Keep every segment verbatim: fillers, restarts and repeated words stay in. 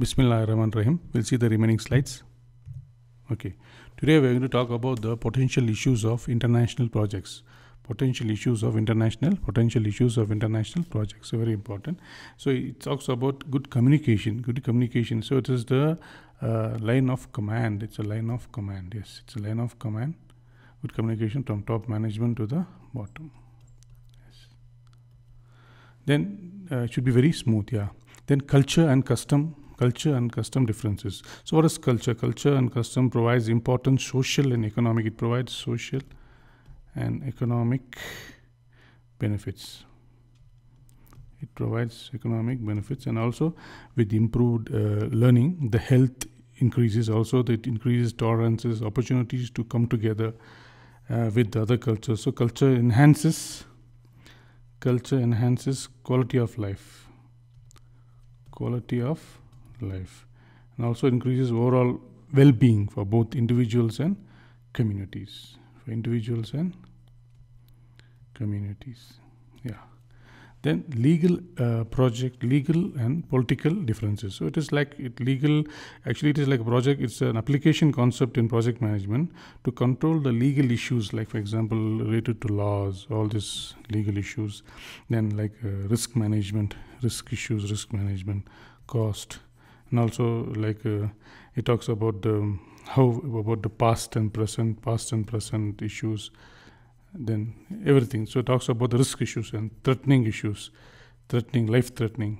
Bismillahirrahmanirrahim. We'll see the remaining slides. Okay. Today we're going to talk about the potential issues of international projects. Potential issues of international, potential issues of international projects. So very important. So it talks about good communication, good communication. So it is the uh, line of command. It's a line of command. Yes, it's a line of command. Good communication from top management to the bottom. Yes. Then uh, it should be very smooth. Yeah. Then culture and custom. Culture and custom differences. So what is culture? Culture and custom provides important social and economic. It provides social and economic benefits. It provides economic benefits, and also with improved uh, learning, the health increases. Also, that increases tolerances, opportunities to come together uh, with the other cultures. So culture enhances. Culture enhances quality of life. Quality of life, and also increases overall well-being for both individuals and communities. For individuals and communities, yeah. Then legal uh, project, legal and political differences. So it is like it legal. Actually, it is like a project. It's an application concept in project management to control the legal issues, like for example, related to laws, all these legal issues. Then like uh, risk management, risk issues, risk management, cost. And also, like uh, it talks about the how about the past and present, past and present issues, then everything. So it talks about the risk issues and threatening issues, threatening, life-threatening,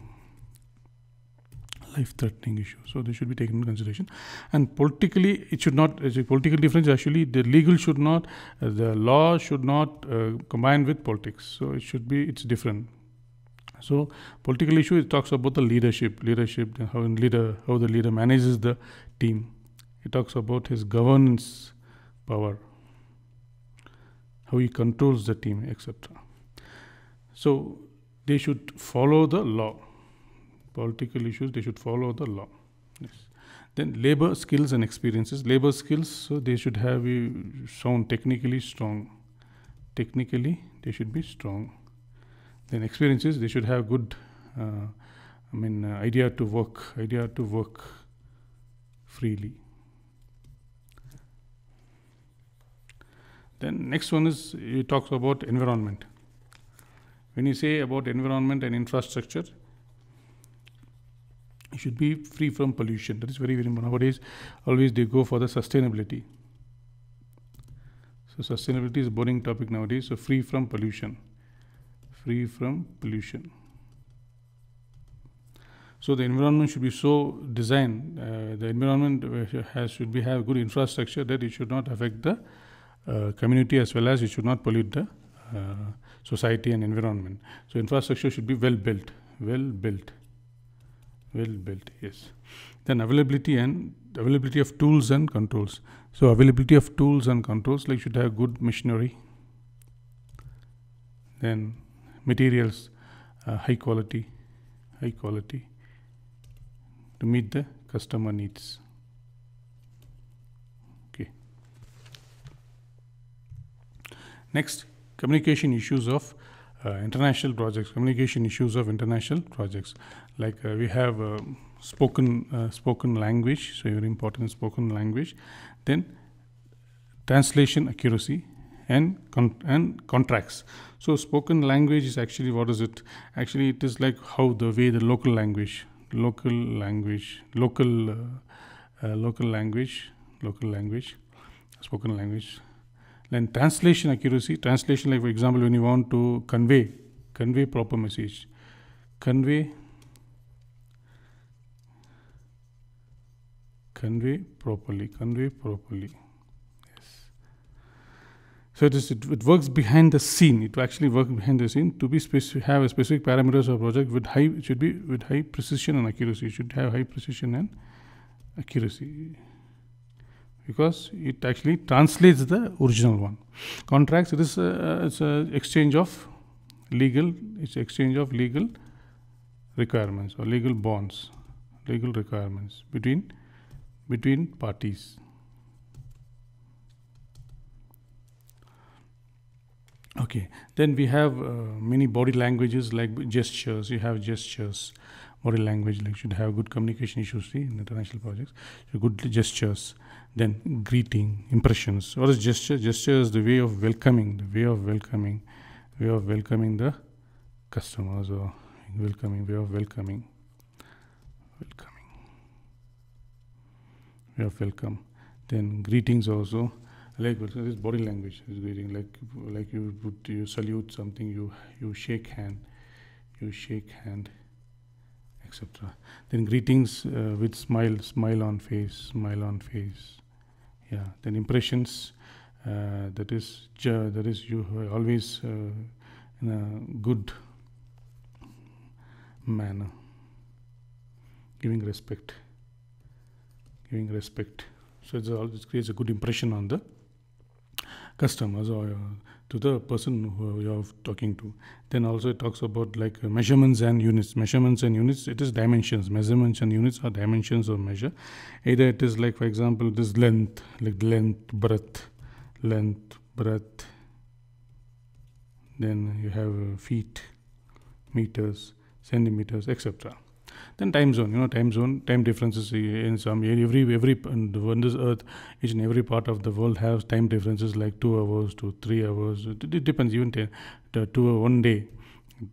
life-threatening issues. So they should be taken into consideration. And politically, it should not. It's a political difference. Actually, the legal should not, uh, the law should not uh, combine with politics. So it should be. It's different. So political issue, it talks about the leadership, leadership and how in leader how the leader manages the team. It talks about his governance power, how he controls the team, et cetera. So they should follow the law. Political issues, they should follow the law. Yes. Then labor skills and experiences. Labor skills, so they should have a sound, technically strong. Technically, they should be strong. Then experiences, they should have good, uh, I mean, uh, idea to work, idea to work freely. Then next one is, it talks about environment. When you say about environment and infrastructure, it should be free from pollution. That is very, very important. Nowadays, always they go for the sustainability. So sustainability is a boring topic nowadays, so free from pollution. Free from pollution. So the environment should be so designed, uh, the environment has, should be have good infrastructure that it should not affect the uh, community, as well as it should not pollute the uh, society and environment. So infrastructure should be well built, well built, well built, yes. Then availability and availability of tools and controls. So availability of tools and controls, like should have good machinery. Then materials, uh, high quality, high quality to meet the customer needs. Okay. Next, communication issues of uh, international projects. Communication issues of international projects. Like uh, we have uh, spoken uh, spoken language, so very important spoken language. Then translation accuracy. And, con and contracts. So spoken language is actually, what is it? Actually, it is like how the way the local language, local language, local, uh, uh, local language, local language, spoken language. Then translation accuracy, translation, like for example, when you want to convey, convey proper message, convey, convey properly, convey properly. So it, is, it, it works behind the scene. It actually works behind the scene to be specific, have a specific parameters of project with high. It should be with high precision and accuracy. It should have high precision and accuracy because it actually translates the original one. Contracts. It is a, it's a exchange of legal. It's exchange of legal requirements or legal bonds, legal requirements between between parties. Okay, then we have uh, many body languages like gestures. You have gestures, body language, like should have good communication issues, see, in international projects. So good gestures, then greeting, impressions. What is gesture? Gesture is the way of welcoming, the way of welcoming, way of welcoming the customers, or welcoming, way of welcoming, welcoming, way of welcome. Then greetings also. Like so this body language is greeting, like like you put, you salute something, you you shake hand, you shake hand, et cetera. Then greetings uh, with smile, smile on face, smile on face. Yeah. Then impressions. Uh, that is that is you always uh, in a good manner, giving respect, giving respect. So it's all, it creates a good impression on the customers or uh, to the person who you are talking to. Then also it talks about like uh, measurements and units. Measurements and units, it is dimensions. Measurements and units are dimensions of measure. Either it is like, for example, this length, like length, breadth, length, breadth. Then you have uh, feet, meters, centimeters, et cetera. Then time zone, you know, time zone, time differences in some every every on this earth, each and every part of the world has time differences like two hours to three hours. It, it depends even to, to two one day.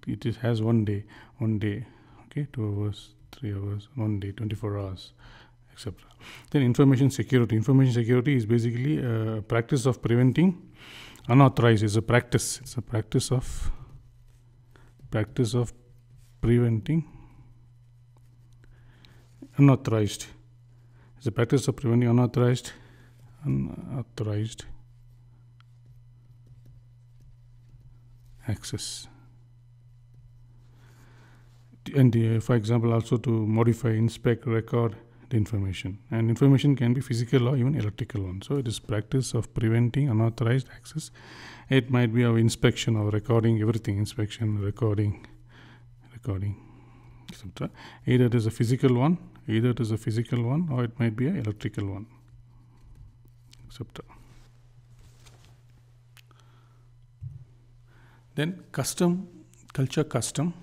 It is, has one day, one day, okay, two hours, three hours, one day, twenty-four hours, et cetera. Then information security. Information security is basically a practice of preventing unauthorized. It's a practice. It's a practice of practice of preventing. Unauthorized. It's a practice of preventing unauthorized, unauthorized access. And the, for example, also to modify, inspect, record the information. And information can be physical or even electrical one. So it is practice of preventing unauthorized access. It might be of inspection or recording, everything, inspection, recording, recording, et cetera. Either it is a physical one. Either it is a physical one or it might be an electrical one, et cetera. Then custom, culture custom,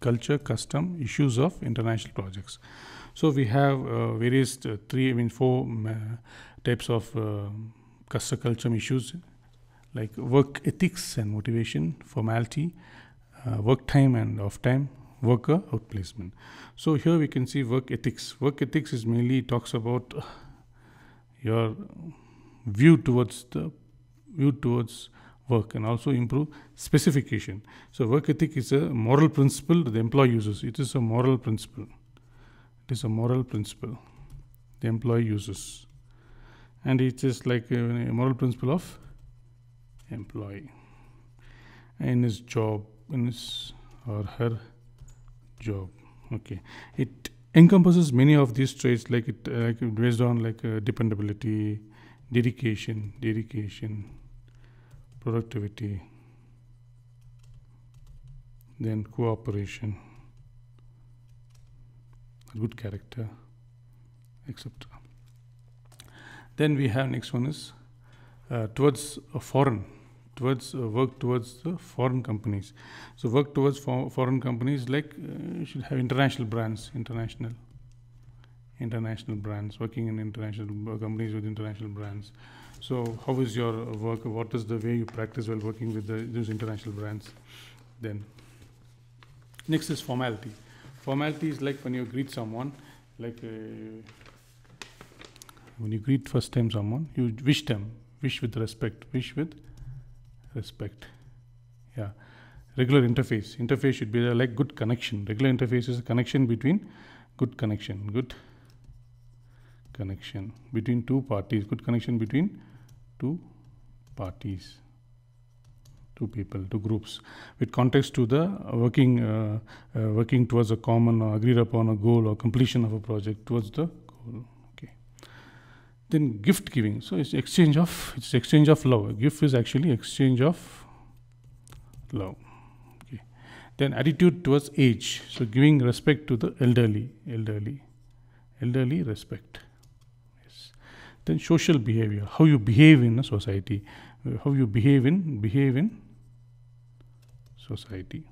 culture custom issues of international projects. So we have uh, various uh, three, I mean four uh, types of uh, custom culture issues, like work ethics and motivation, formality, uh, work time and off time, worker outplacement. So here we can see work ethics. Work ethics is mainly talks about your view towards the view towards work, and also improve specification. So work ethic is a moral principle the employee uses. It is a moral principle. It is a moral principle the employee uses, and it is like a moral principle of employee in his job, in his or her job. Okay, it encompasses many of these traits, like it uh, like based on like uh, dependability, dedication, dedication, productivity, then cooperation, good character, et cetera. Then we have next one is uh, towards a foreign. Towards uh, work towards the foreign companies. So work towards for foreign companies, like uh, you should have international brands, international, international brands, working in international companies with international brands. So how is your work? What is the way you practice while working with the, those international brands? Then next is formality. Formality is like when you greet someone, like uh, when you greet first time someone, you wish them, wish with respect, wish with respect. Yeah. Regular interface. Interface should be there, like good connection. Regular interface is a connection between, good connection, good connection between two parties, good connection between two parties, two people, two groups, with context to the working, uh, uh, working towards a common or agreed upon a goal or completion of a project towards the goal. Then gift giving. So it's exchange of, it's exchange of love. A gift is actually exchange of love. Okay. Then attitude towards age. So giving respect to the elderly, elderly, elderly respect. Yes. Then social behavior. How you behave in a society. How you behave in behave in society.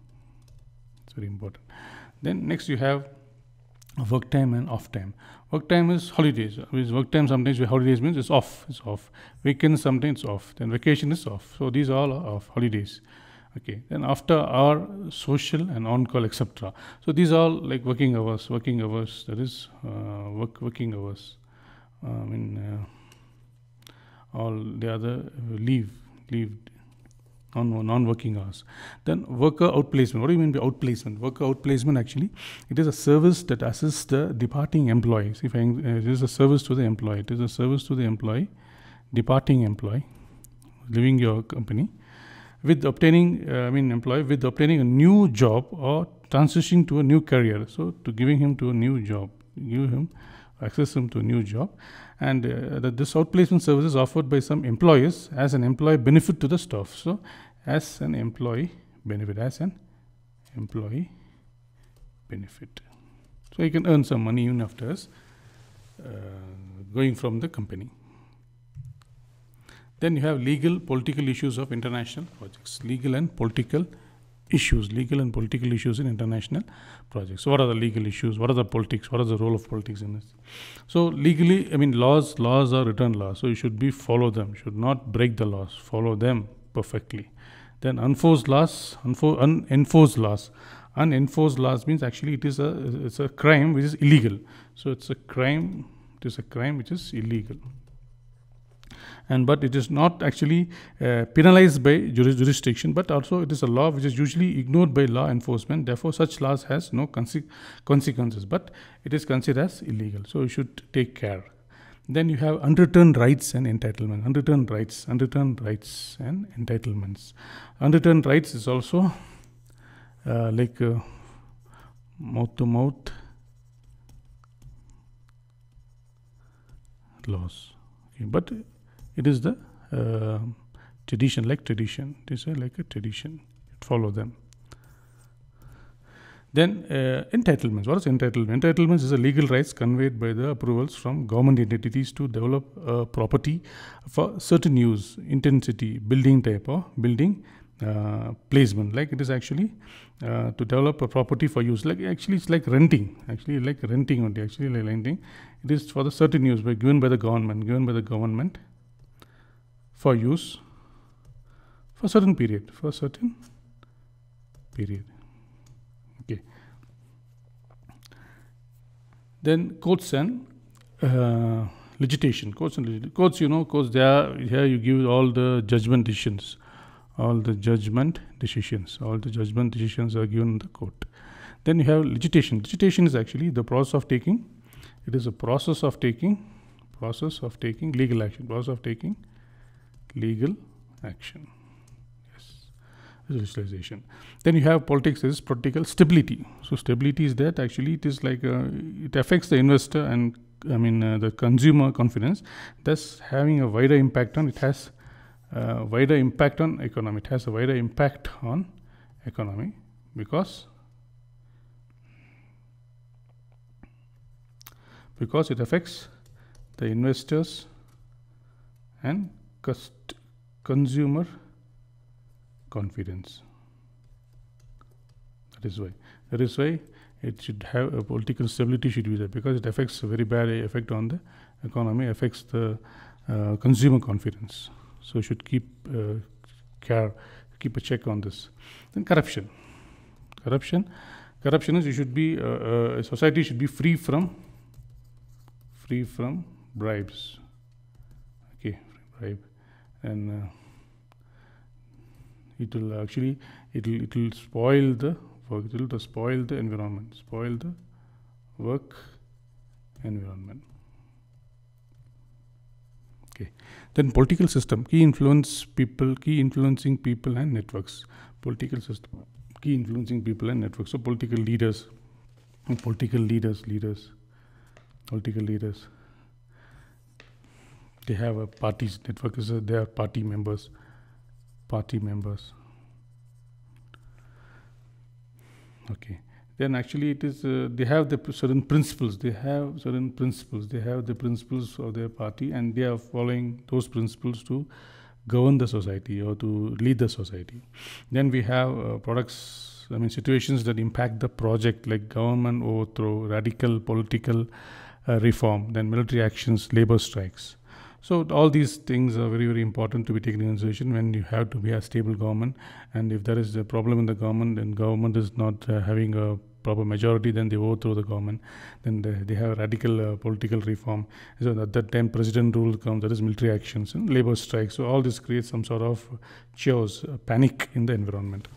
It's very important. Then next you have work time and off time. Work time is holidays. With work time sometimes holidays means it's off. It's off. Weekends sometimes it's off. Then vacation is off. So these all are off holidays. Okay. Then after hour, social and on call, et cetera. So these are like working hours. Working hours. That is uh, work working hours. I mean uh, all the other leave leave. Non, non-working hours. Then worker outplacement. What do you mean by outplacement? Worker outplacement actually, it is a service that assists the departing employees. If I, uh, it is a service to the employee, it is a service to the employee, departing employee, leaving your company, with obtaining, uh, I mean employee, with obtaining a new job or transitioning to a new career. So to giving him to a new job, give him, access him to a new job. And uh, the, this outplacement service is offered by some employers as an employee benefit to the staff. So, as an employee benefit, as an employee benefit. So, you can earn some money even after us uh, going from the company. Then you have legal, political issues of international projects. Legal and political issues, legal and political issues in international projects. So what are the legal issues? What are the politics? What is the role of politics in this? So legally, I mean laws, laws are written laws. So you should be follow them, should not break the laws, follow them perfectly. Then unenforced laws, unenforced laws. Unenforced laws means actually it is a, it's a crime which is illegal. So it's a crime, it is a crime which is illegal. And but it is not actually uh, penalized by juris jurisdiction, but also it is a law which is usually ignored by law enforcement. Therefore, such laws has no conse consequences, but it is considered as illegal. So you should take care. Then you have unreturned rights and entitlements. Unreturned rights, unreturned rights and entitlements. Unreturned rights is also uh, like uh, mouth to mouth laws, okay, but. It is the uh, tradition, like tradition. It is a, like a tradition. Follow them. Then uh, entitlements. What is entitlement? Entitlements is a legal rights conveyed by the approvals from government entities to develop uh, property for certain use, intensity, building type or building uh, placement. Like it is actually uh, to develop a property for use. Like actually, it's like renting. Actually, like renting only. Actually, like renting. It is for the certain use by given by the government. Given by the government. For use for certain period, for certain period. Okay. Then courts and uh, litigation. Courts and litigation. Courts, you know, courts. They are here. You give all the judgment decisions, all the judgment decisions, all the judgment decisions are given in the court. Then you have litigation. Litigation is actually the process of taking. It is a process of taking, process of taking legal action, process of taking. Legal action, yes, legislation. Then you have politics is political stability. So stability is that actually it is like uh, it affects the investor and I mean uh, the consumer confidence. Thus having a wider impact on it has uh, wider impact on economy. It has a wider impact on economy because because it affects the investors and consumer confidence. That is why. That is why it should have a political stability should be there because it affects a very bad effect on the economy, affects the uh, consumer confidence. So you should keep uh, care, keep a check on this. Then corruption. Corruption. Corruption is you should be uh, uh, society should be free from free from bribes. Okay, bribe. And uh, it will actually it will it will spoil the work. It will spoil the environment. Spoil the work environment. Okay. Then political system key influence people key influencing people and networks. Political system key influencing people and networks. So political leaders, political leaders, leaders, political leaders. They have a parties network. So they are party members, party members. Okay. Then actually, it is uh, they have the certain principles. They have certain principles. They have the principles of their party, and they are following those principles to govern the society or to lead the society. Then we have uh, products I mean situations that impact the project, like government overthrow, radical political uh, reform, then military actions, labor strikes. So all these things are very, very important to be taken into consideration when you have to be a stable government. And if there is a problem in the government, then government is not uh, having a proper majority, then they overthrow the government, then they, they have radical uh, political reform. So at that time, president rule comes, that is military actions and labor strikes. So all this creates some sort of chaos, uh, panic in the environment.